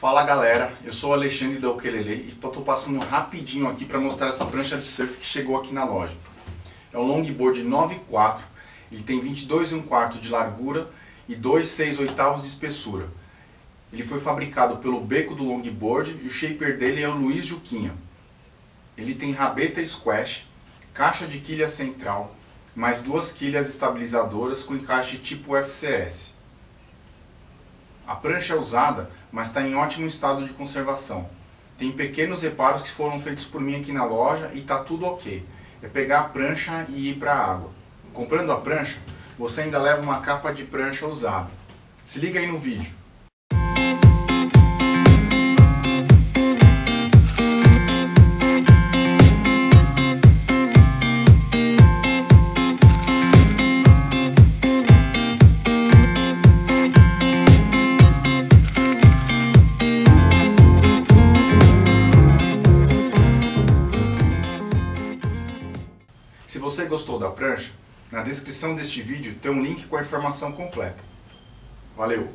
Fala galera, eu sou o Alexandre da Ukelele e estou passando rapidinho aqui para mostrar essa prancha de surf que chegou aqui na loja. É um longboard 9,4, ele tem 22,25 de largura e 2,6 de espessura. Ele foi fabricado pelo Beco do Longboard e o shaper dele é o Luiz Juquinha. Ele tem rabeta squash, caixa de quilha central, mais duas quilhas estabilizadoras com encaixe tipo FCS. A prancha é usada, mas está em ótimo estado de conservação. Tem pequenos reparos que foram feitos por mim aqui na loja e está tudo ok. É pegar a prancha e ir para a água. Comprando a prancha, você ainda leva uma capa de prancha usada. Se liga aí no vídeo. Se você gostou da prancha, na descrição deste vídeo tem um link com a informação completa. Valeu!